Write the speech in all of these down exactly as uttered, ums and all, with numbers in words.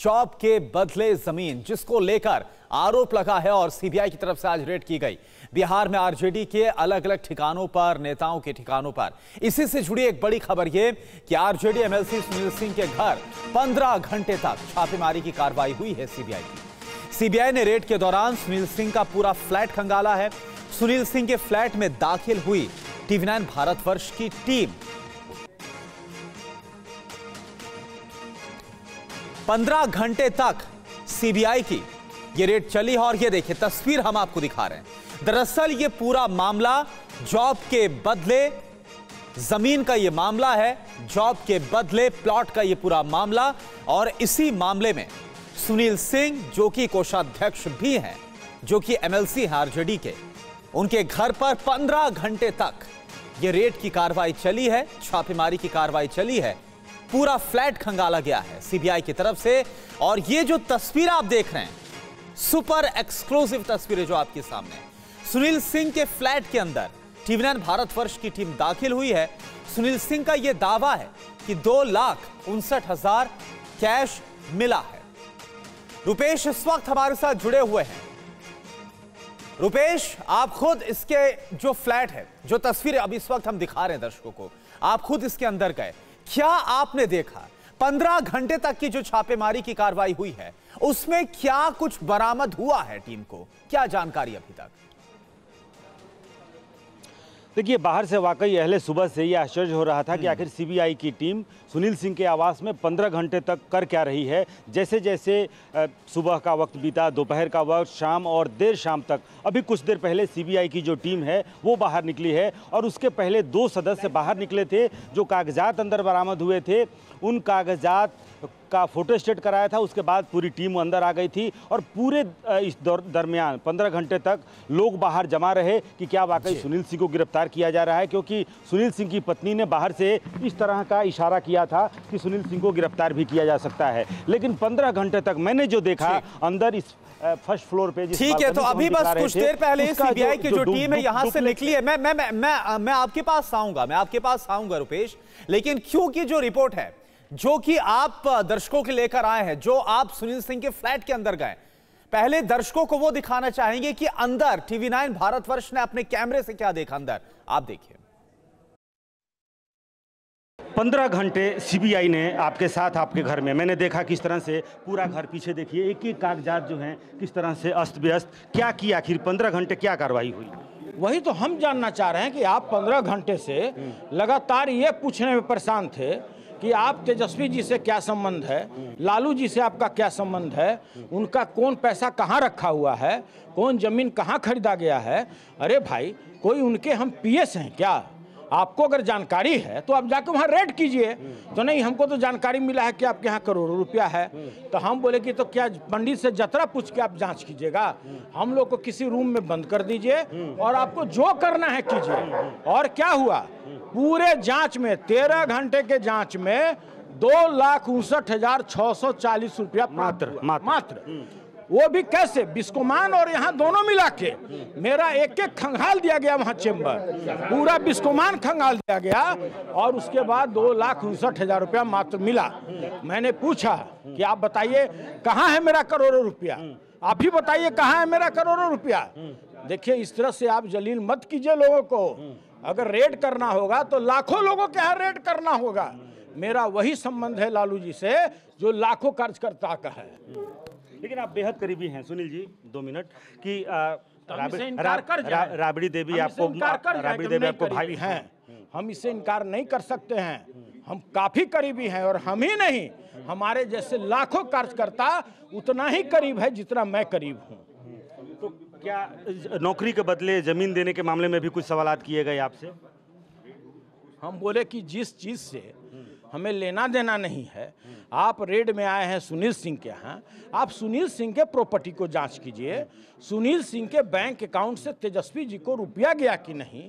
Job के बदले जमीन, जिसको लेकर आरोप लगा है और सीबीआई की तरफ से आज रेड की गई। बिहार में आरजेडी के अलग अलग ठिकानों पर, नेताओं के ठिकानों पर। इसी से जुड़ी एक बड़ी खबर यह कि आरजेडी एमएलसी सुनील सिंह के घर पंद्रह घंटे तक छापेमारी की कार्रवाई हुई है सीबीआई की। सीबीआई ने रेड के दौरान सुनील सिंह का पूरा फ्लैट खंगाला है। सुनील सिंह के फ्लैट में दाखिल हुई टीवी नाइन भारतवर्ष की टीम। पंद्रह घंटे तक सीबीआई की ये रेड चली और ये देखिए तस्वीर हम आपको दिखा रहे हैं। दरअसल ये पूरा मामला जॉब के बदले जमीन का ये मामला है, जॉब के बदले प्लॉट का ये पूरा मामला। और इसी मामले में सुनील सिंह, जो कि कोषाध्यक्ष भी हैं, जो कि एमएलसी हैं आरजेडी के, उनके घर पर पंद्रह घंटे तक ये रेड की कार्रवाई चली है, छापेमारी की कार्रवाई चली है। पूरा फ्लैट खंगाला गया है सीबीआई की तरफ से। और ये जो तस्वीर आप देख रहे हैं, सुपर एक्सक्लूसिव तस्वीरें जो आपके सामने, सुनील सिंह के फ्लैट के अंदर टीवी नाइन भारतवर्ष की टीम दाखिल हुई है। सुनील सिंह का यह दावा है कि दो लाख उनसठ हजार कैश मिला है। रुपेश इस वक्त हमारे साथ जुड़े हुए हैं। रुपेश, आप खुद इसके जो फ्लैट है, जो तस्वीर अब इस वक्त हम दिखा रहे हैं दर्शकों को, आप खुद इसके अंदर गए, क्या आपने देखा पंद्रह घंटे तक की जो छापेमारी की कार्रवाई हुई है उसमें क्या कुछ बरामद हुआ है? टीम को क्या जानकारी अभी तक? देखिए, बाहर से वाकई अहले सुबह से ये आश्चर्य हो रहा था कि आखिर सीबीआई की टीम सुनील सिंह के आवास में पंद्रह घंटे तक कर क्या रही है। जैसे जैसे सुबह का वक्त बीता, दोपहर का वक्त, शाम और देर शाम तक, अभी कुछ देर पहले सीबीआई की जो टीम है वो बाहर निकली है। और उसके पहले दो सदस्य बाहर निकले थे, जो कागजात अंदर बरामद हुए थे, उन कागजात का फोटो स्टेट कराया था। उसके बाद पूरी टीम अंदर आ गई थी और पूरे इस दरमियान पंद्रह घंटे तक लोग बाहर जमा रहे कि क्या वाकई सुनील सिंह को गिरफ्तार किया जा रहा है, क्योंकि सुनील सिंह की पत्नी ने बाहर से इस तरह का इशारा किया था कि सुनील सिंह को गिरफ्तार भी किया जा सकता है। लेकिन पंद्रह घंटे तक मैंने जो देखा अंदर, इस फर्स्ट फ्लोर पे, ठीक है, तो अभी बस कुछ देर पहले सीबीआई की जो टीम है यहाँ से निकली है। मैं मैं मैं मैं आपके पास आऊँगा, मैं आपके पास आऊँगा रुपेश, लेकिन क्योंकि जो रिपोर्ट है जो कि आप दर्शकों के लेकर आए हैं, जो आप सुनील सिंह के फ्लैट के अंदर गए, पहले दर्शकों को वो दिखाना चाहेंगे कि अंदर टीवी नाइन भारतवर्ष ने अपने कैमरे से क्या देखा अंदर, आप देखिए। पंद्रह घंटे सीबीआई ने आपके साथ, आपके घर में, मैंने देखा किस तरह से पूरा घर, पीछे देखिए एक एक कागजात जो हैं किस तरह से अस्त व्यस्त। क्या की आखिर पंद्रह घंटे क्या कार्रवाई हुई, वही तो हम जानना चाह रहे हैं कि आप पंद्रह घंटे से लगातार ये पूछने में परेशान थे कि आप तेजस्वी जी से क्या संबंध है, लालू जी से आपका क्या संबंध है, उनका कौन पैसा कहाँ रखा हुआ है, कौन जमीन कहाँ खरीदा गया है। अरे भाई, कोई उनके हम पीएस हैं क्या? आपको अगर जानकारी है तो आप जाकर वहाँ रेड कीजिए। तो नहीं, हमको तो जानकारी मिला है कि आपके यहाँ करोड़ों रुपया है। तो हम बोले कि तो क्या पंडित से जतरा पूछ के आप जांच कीजिएगा? हम लोग को किसी रूम में बंद कर दीजिए और आपको जो करना है कीजिए। और क्या हुआ, पूरे जांच में, तेरह घंटे के जांच में दो लाख उनसठ हजार छह सौ चालीस रुपया मात्र मात्र वो भी कैसे? बिस्कोमान और यहाँ दोनों मिला के मेरा एक एक खंगाल दिया गया। वहाँ चेंबर पूरा बिस्कोमान खंगाल दिया गया और उसके बाद दो लाख उनसठ हजार रुपया मात्र मिला। मैंने पूछा कि आप बताइए कहाँ है मेरा करोड़ों रुपया, आप ही बताइए कहाँ है मेरा करोड़ों रुपया। देखिए, इस तरह से आप जलील मत कीजिए लोगों को। अगर रेड करना होगा तो लाखों लोगों के यहाँ रेड करना होगा। मेरा वही संबंध है लालू जी से जो लाखों कार्यकर्ता का है। लेकिन आप बेहद करीबी हैं सुनील जी, दो मिनट कि राबड़ी देवी आपको राबड़ी देवी आपको भाई हैं, हम इससे इनकार नहीं कर सकते हैं। हम काफी करीबी हैं और हम ही नहीं, हमारे जैसे लाखों कार्यकर्ता उतना ही करीब है जितना मैं करीब हूँ। तो क्या नौकरी के बदले जमीन देने के मामले में भी कुछ सवाल किए गए आपसे? हम बोले कि जिस चीज से हमें लेना देना नहीं है, आप रेड में आए हैं सुनील सिंह के यहाँ, आप सुनील सिंह के प्रॉपर्टी को जांच कीजिए। सुनील सिंह के बैंक अकाउंट से तेजस्वी जी को रुपया गया कि नहीं,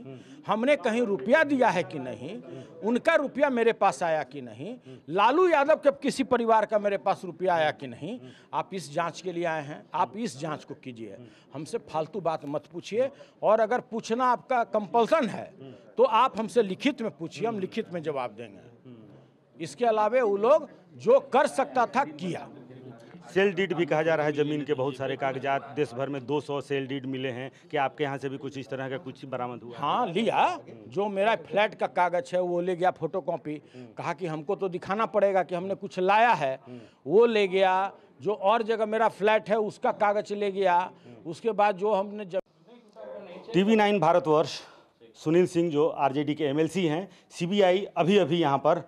हमने कहीं रुपया दिया है कि नहीं, उनका रुपया मेरे पास आया कि नहीं, लालू यादव के किसी परिवार का मेरे पास रुपया आया कि नहीं, आप इस जाँच के लिए आए हैं। आप इस जाँच को कीजिए, हमसे फालतू बात मत पूछिए। और अगर पूछना आपका कंपल्सन है तो आप हमसे लिखित में पूछिए, हम लिखित में जवाब देंगे। इसके अलावा वो लोग जो कर सकता था किया। सेल डीड भी कहा जा रहा है, ज़मीन के बहुत सारे कागजात देश भर में दो सौ सेल डीड मिले हैं, कि आपके यहाँ से भी कुछ इस तरह का कुछ बरामद हुआ? हाँ लिया, जो मेरा फ्लैट का कागज है वो ले गया, फोटो कॉपी, कहा कि हमको तो दिखाना पड़ेगा कि हमने कुछ लाया है, वो ले गया। जो और जगह मेरा फ्लैट है उसका कागज ले गया। उसके बाद जो हमने जब... टीवी नाइन भारतवर्ष सुनील सिंह जो आरजेडी के एमएलसी हैं, सीबीआई अभी अभी यहाँ पर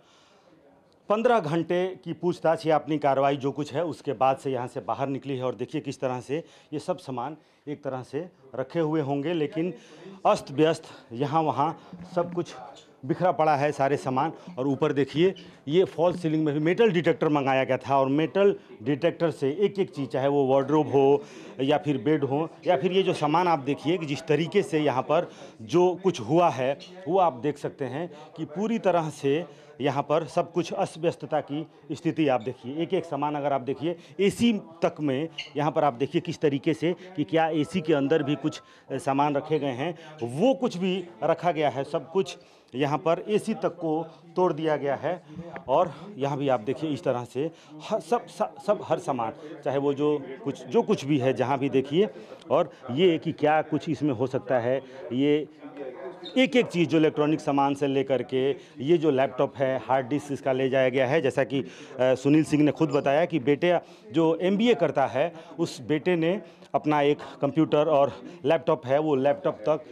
पंद्रह घंटे की पूछताछ या अपनी कार्रवाई जो कुछ है उसके बाद से यहाँ से बाहर निकली है। और देखिए किस तरह से ये सब सामान एक तरह से रखे हुए होंगे, लेकिन अस्त व्यस्त यहाँ वहाँ सब कुछ बिखरा पड़ा है सारे सामान। और ऊपर देखिए ये फॉल्स सीलिंग में भी मेटल डिटेक्टर मंगाया गया था और मेटल डिटेक्टर से एक एक चीज़, चाहे वो वार्डरोब हो या फिर बेड हो या फिर ये जो सामान, आप देखिए कि जिस तरीके से यहाँ पर जो कुछ हुआ है वो आप देख सकते हैं कि पूरी तरह से यहाँ पर सब कुछ अस्त व्यस्तता की स्थिति। आप देखिए एक एक सामान, अगर आप देखिए एसी तक में यहाँ पर आप देखिए किस तरीके से कि क्या एसी के अंदर भी कुछ सामान रखे गए हैं, वो कुछ भी रखा गया है। सब कुछ यहाँ पर एसी तक को तोड़ दिया गया है। और यहाँ भी आप देखिए इस तरह से हर, सब सब हर सामान, चाहे वो जो कुछ जो कुछ भी है जहाँ भी देखिए। और ये कि क्या कुछ इसमें हो सकता है, ये एक एक चीज़ जो इलेक्ट्रॉनिक सामान से लेकर के ये जो लैपटॉप है, हार्ड डिस्क इसका ले जाया गया है। जैसा कि सुनील सिंह ने खुद बताया कि बेटे जो एमबीए करता है उस बेटे ने अपना एक कंप्यूटर और लैपटॉप है, वो लैपटॉप तक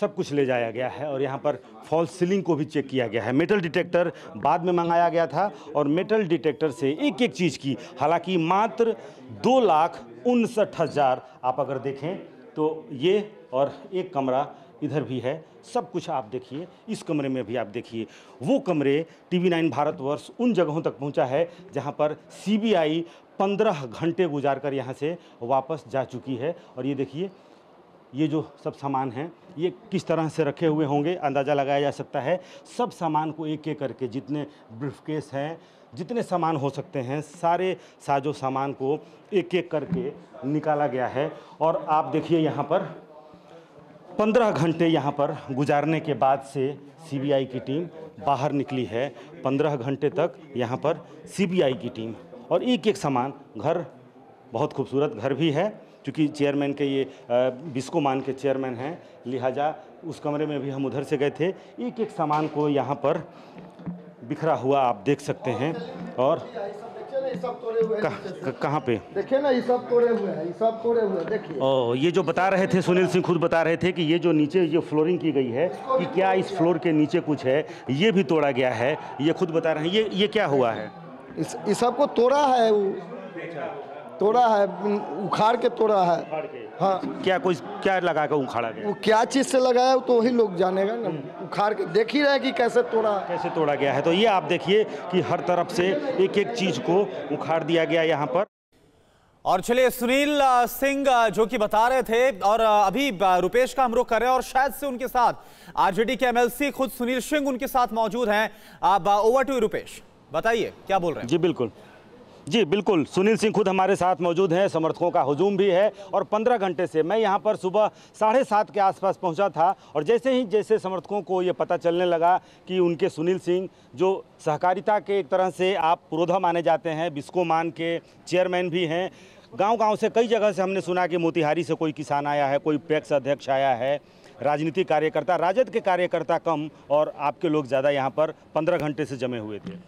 सब कुछ ले जाया गया है। और यहाँ पर फॉल्स सीलिंग को भी चेक किया गया है। मेटल डिटेक्टर बाद में मंगाया गया था और मेटल डिटेक्टर से एक एक चीज़ की, हालांकि मात्र दो लाख उनसठ हज़ार आप अगर देखें तो ये, और एक कमरा इधर भी है। सब कुछ आप देखिए, इस कमरे में भी आप देखिए, वो कमरे टीवी नाइन भारतवर्ष उन जगहों तक पहुंचा है जहां पर सीबीआई पंद्रह घंटे गुजार कर यहाँ से वापस जा चुकी है। और ये देखिए ये जो सब सामान हैं ये किस तरह से रखे हुए होंगे अंदाज़ा लगाया जा सकता है। सब सामान को एक एक करके, जितने ब्रीफकेस हैं, जितने सामान हो सकते हैं, सारे साजो सामान को एक एक करके निकाला गया है। और आप देखिए यहाँ पर पंद्रह घंटे यहाँ पर गुजारने के बाद से सीबीआई की टीम बाहर निकली है। पंद्रह घंटे तक यहाँ पर सीबीआई की टीम, और एक एक सामान, घर बहुत खूबसूरत घर भी है, क्योंकि चेयरमैन के ये बिस्कोमान के चेयरमैन हैं, लिहाजा उस कमरे में भी हम उधर से गए थे। एक एक सामान को यहाँ पर बिखरा हुआ आप देख सकते हैं। और कहाँ पे देखिए ना, ये सब तोड़े हुए हैं, ये सब तोड़े हुए हैं, देखिए। ओ, ये जो बता रहे थे सुनील सिंह, खुद बता रहे थे कि ये जो नीचे ये फ्लोरिंग की गई है, कि क्या इस फ्लोर के नीचे कुछ है, ये भी तोड़ा गया है। ये खुद बता रहे हैं। ये ये क्या हुआ है? इस इस सबको तोड़ा है, तोड़ा है, उखाड़ के तोड़ा है। हाँ, क्या कोई क्या लगा के उखाड़ा गया? वो क्या चीज़ से लगाया तो वही लोग जानेगा ना। उखाड़ के देख ही रहे कि कैसे तोड़ा कैसे तोड़ा गया है। तो ये आप देखिए कि हर तरफ से एक एक चीज़ को उखाड़ दिया गया यहाँ पर। और चलिए सुनील सिंह जो कि बता रहे थे, और अभी रुपेश का हम रुख कर रहे हैं और शायद से उनके साथ आरजेडी के एमएलसी खुद सुनील सिंह उनके साथ मौजूद हैं। अब ओवर टू रुपेश, बताइए क्या बोल रहे हैं। जी बिल्कुल, जी बिल्कुल, सुनील सिंह खुद हमारे साथ मौजूद हैं, समर्थकों का हुजूम भी है। और पंद्रह घंटे से मैं यहाँ पर सुबह साढ़े सात के आसपास पहुँचा था, और जैसे ही जैसे समर्थकों को ये पता चलने लगा कि उनके सुनील सिंह जो सहकारिता के एक तरह से आप पुरोधा माने जाते हैं, बिस्कोमान के चेयरमैन भी हैं, गाँव-गाँव से कई जगह से हमने सुना कि मोतिहारी से कोई किसान आया है, कोई पैक्स अध्यक्ष आया है, राजनीतिक कार्यकर्ता, राजद के कार्यकर्ता कम और आपके लोग ज़्यादा यहाँ पर पंद्रह घंटे से जमे हुए थे।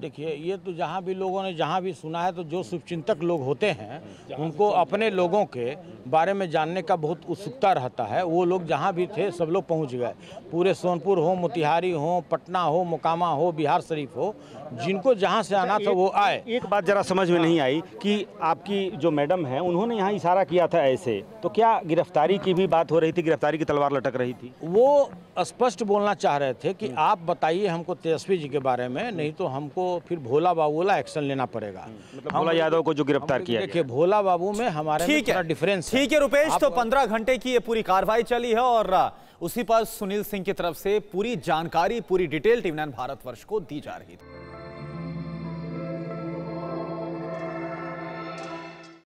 देखिए ये तो जहाँ भी लोगों ने जहाँ भी सुना है, तो जो शुभचिंतक लोग होते हैं उनको अपने लोगों के बारे में जानने का बहुत उत्सुकता रहता है। वो लोग जहाँ भी थे सब लोग पहुँच गए, पूरे सोनपुर हो, मोतिहारी हो, पटना हो, मोकामा हो, बिहार शरीफ हो, जिनको जहाँ से आना था वो आए। एक बात ज़रा समझ में नहीं आई कि आपकी जो मैडम हैं उन्होंने यहाँ इशारा किया था ऐसे, तो क्या गिरफ्तारी की भी बात हो रही थी, गिरफ्तारी की तलवार लटक रही थी? वो स्पष्ट बोलना चाह रहे थे कि आप बताइए हमको तेजस्वी जी के बारे में, नहीं तो हमको फिर भोला बाबूला एक्शन लेना पड़ेगा। मतलब भोला यादव को जो गिरफ्तार किया गया, देखिए भोला बाबू में हमारे में थोड़ा डिफरेंस है। ठीक है रुपेश, तो पंद्रह घंटे की ये पूरी कार्रवाई चली है और उसी पर सुनील सिंह की तरफ से पूरी जानकारी, पूरी डिटेल टीवी नाइन भारतवर्ष को दी जा रही थी।